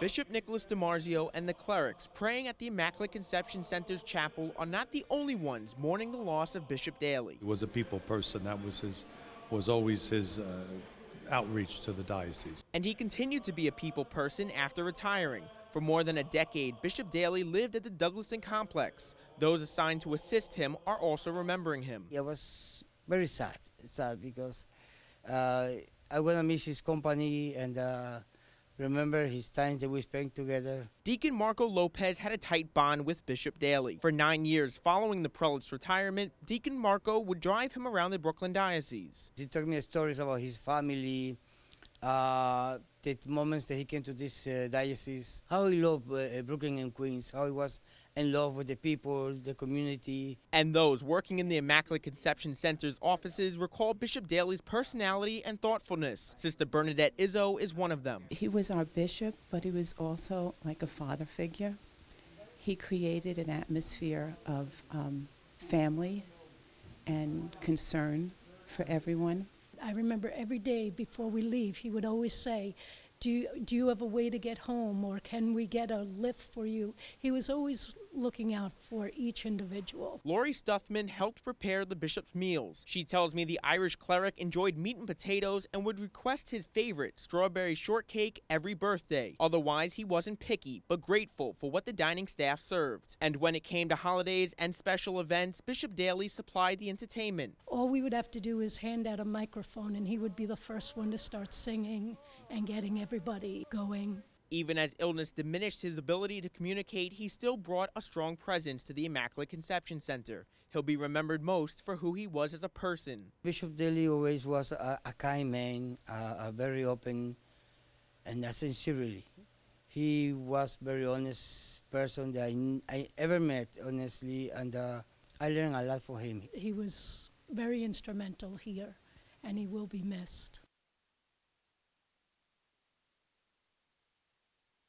Bishop Nicholas DiMarzio and the clerics praying at the Immaculate Conception Center's chapel are not the only ones mourning the loss of Bishop Daily. He was a people person. That was always his outreach to the diocese. And he continued to be a people person after retiring. For more than a decade, Bishop Daily lived at the Douglaston Complex. Those assigned to assist him are also remembering him. It was very sad because I want to miss his company and remember his time that we spent together. Deacon Marco Lopez had a tight bond with Bishop Daily. For 9 years following the prelate's retirement, Deacon Marco would drive him around the Brooklyn Diocese. He told me stories about his family, the moments that he came to this diocese, how he loved Brooklyn and Queens, how he was in love with the people, the community. And those working in the Immaculate Conception Center's offices recall Bishop Daly's personality and thoughtfulness. Sister Bernadette Izzo is one of them. He was our bishop, but he was also like a father figure. He created an atmosphere of family and concern for everyone. I remember every day before we leave, he would always say, do you have a way to get home, or can we get a lift for you? He was always looking out for each individual. Lori Stuthman helped prepare the bishop's meals. She tells me the Irish cleric enjoyed meat and potatoes and would request his favorite, strawberry shortcake, every birthday. Otherwise, he wasn't picky, but grateful for what the dining staff served. And when it came to holidays and special events, Bishop Daily supplied the entertainment. All we would have to do is hand out a microphone, and he would be the first one to start singing and getting everybody going. Even as illness diminished his ability to communicate, he still brought a strong presence to the Immaculate Conception Center. He'll be remembered most for who he was as a person. Bishop Daily always was a kind man, very open, and sincerely. He was very honest person that I ever met, honestly, and I learned a lot from him. He was very instrumental here, and he will be missed.